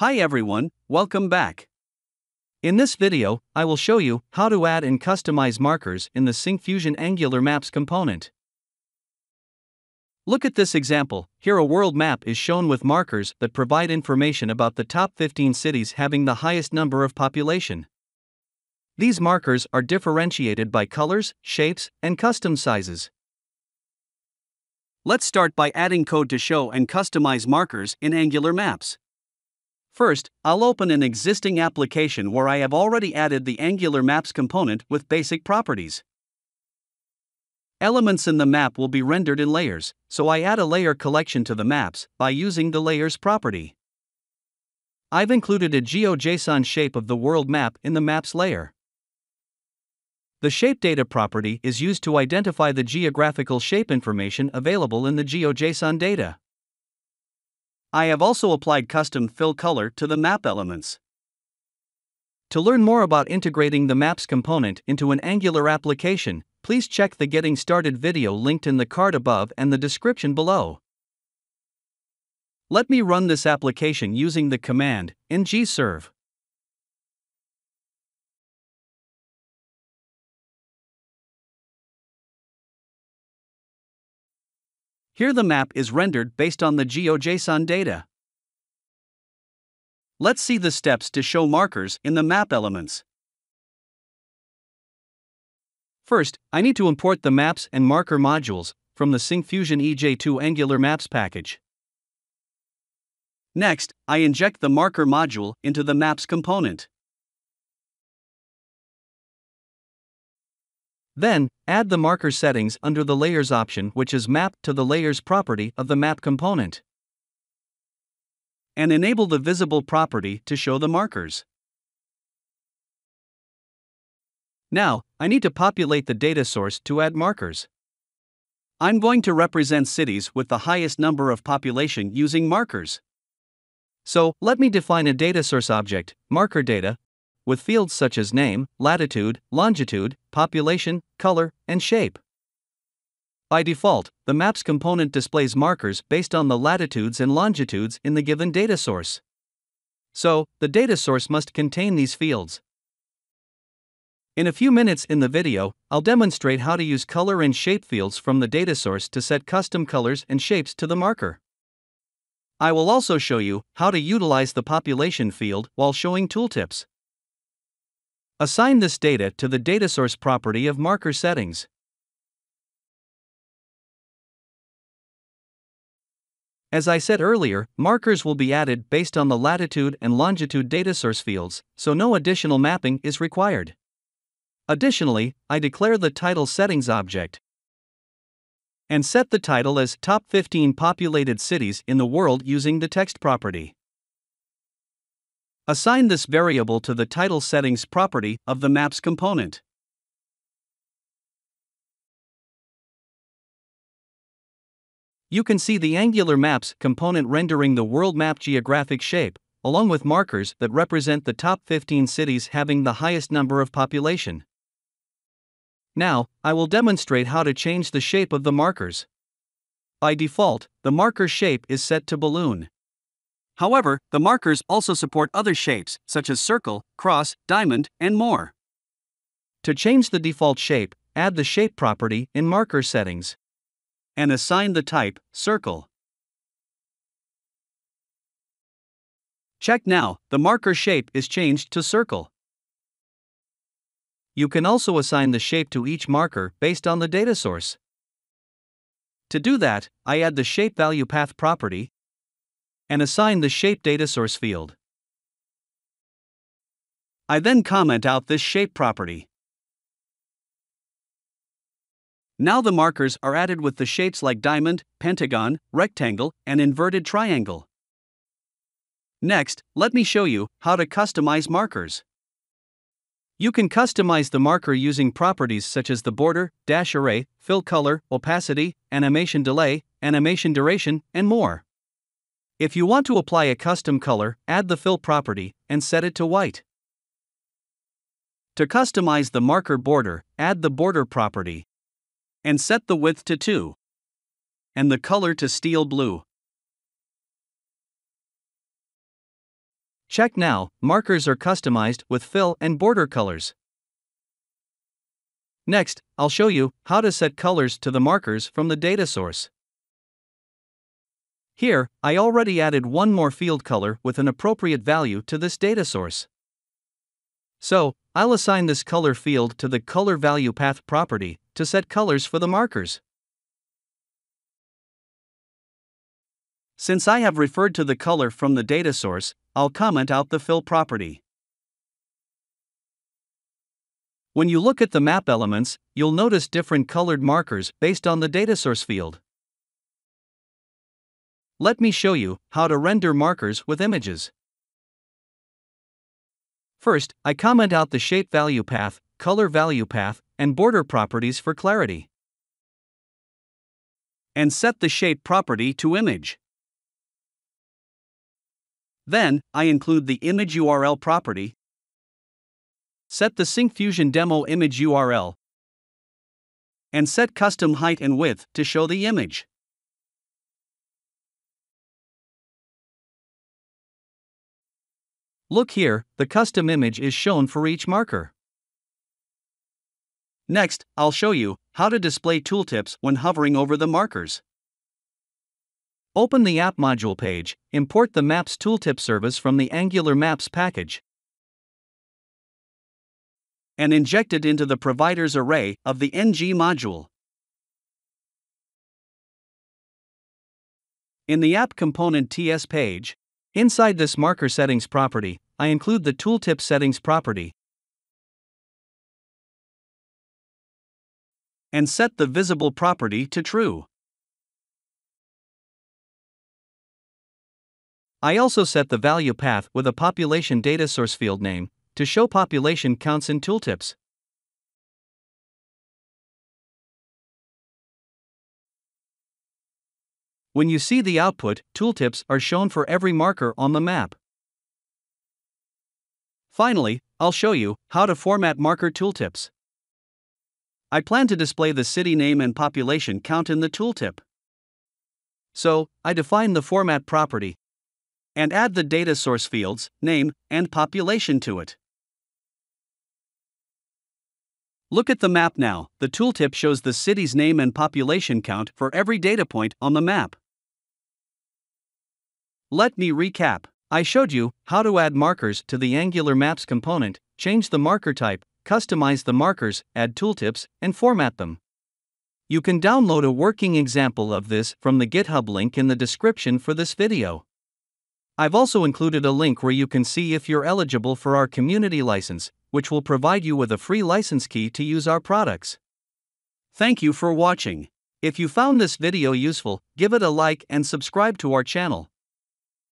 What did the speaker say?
Hi everyone, welcome back. In this video, I will show you how to add and customize markers in the Syncfusion Angular Maps component. Look at this example, here a world map is shown with markers that provide information about the top 15 cities having the highest number of population. These markers are differentiated by colors, shapes, and custom sizes. Let's start by adding code to show and customize markers in Angular Maps. First, I'll open an existing application where I have already added the Angular Maps component with basic properties. Elements in the map will be rendered in layers, so I add a layer collection to the maps by using the layers property. I've included a GeoJSON shape of the world map in the maps layer. The shape data property is used to identify the geographical shape information available in the GeoJSON data. I have also applied custom fill color to the map elements. To learn more about integrating the maps component into an Angular application, please check the Getting Started video linked in the card above and the description below. Let me run this application using the command ng serve. Here the map is rendered based on the GeoJSON data. Let's see the steps to show markers in the map elements. First, I need to import the maps and marker modules from the Syncfusion EJ2 Angular Maps package. Next, I inject the marker module into the maps component. Then, add the marker settings under the Layers option, which is mapped to the Layers property of the map component. And enable the Visible property to show the markers. Now, I need to populate the data source to add markers. I'm going to represent cities with the highest number of population using markers. So, let me define a data source object, marker data, with fields such as name, latitude, longitude, population, color, and shape. By default, the maps component displays markers based on the latitudes and longitudes in the given data source. So, the data source must contain these fields. In a few minutes in the video, I'll demonstrate how to use color and shape fields from the data source to set custom colors and shapes to the marker. I will also show you how to utilize the population field while showing tooltips. Assign this data to the data source property of marker settings. As I said earlier, markers will be added based on the latitude and longitude data source fields, so no additional mapping is required. Additionally, I declare the title settings object and set the title as Top 15 Populated Cities in the World using the text property. Assign this variable to the title settings property of the maps component. You can see the Angular Maps component rendering the world map geographic shape, along with markers that represent the top 15 cities having the highest number of population. Now, I will demonstrate how to change the shape of the markers. By default, the marker shape is set to balloon. However, the markers also support other shapes, such as circle, cross, diamond, and more. To change the default shape, add the shape property in marker settings and assign the type, circle. Check now, the marker shape is changed to circle. You can also assign the shape to each marker based on the data source. To do that, I add the shape value path property and assign the shape data source field. I then comment out this shape property. Now the markers are added with the shapes like diamond, pentagon, rectangle, and inverted triangle. Next, let me show you how to customize markers. You can customize the marker using properties such as the border, dash array, fill color, opacity, animation delay, animation duration, and more. If you want to apply a custom color, add the fill property and set it to white. To customize the marker border, add the border property and set the width to 2 and the color to steel blue. Check now, markers are customized with fill and border colors. Next, I'll show you how to set colors to the markers from the data source. Here, I already added one more field color with an appropriate value to this data source. So, I'll assign this color field to the color value path property to set colors for the markers. Since I have referred to the color from the data source, I'll comment out the fill property. When you look at the map elements, you'll notice different colored markers based on the data source field. Let me show you how to render markers with images. First, I comment out the shape value path, color value path, and border properties for clarity. And set the shape property to image. Then, I include the image URL property. Set the Syncfusion demo image URL. And set custom height and width to show the image. Look here, the custom image is shown for each marker. Next, I'll show you how to display tooltips when hovering over the markers. Open the App Module page, import the Maps Tooltip service from the Angular Maps package, and inject it into the providers array of the ng module. In the App Component TS page, inside this Marker Settings property, I include the Tooltip Settings property and set the Visible property to True. I also set the value path with a population data source field name to show population counts in tooltips. When you see the output, tooltips are shown for every marker on the map. Finally, I'll show you how to format marker tooltips. I plan to display the city name and population count in the tooltip. So, I define the format property and add the data source fields, name, and population to it. Look at the map now. The tooltip shows the city's name and population count for every data point on the map. Let me recap. I showed you how to add markers to the Angular Maps component, change the marker type, customize the markers, add tooltips, and format them. You can download a working example of this from the GitHub link in the description for this video. I've also included a link where you can see if you're eligible for our community license, which will provide you with a free license key to use our products. Thank you for watching. If you found this video useful, give it a like and subscribe to our channel.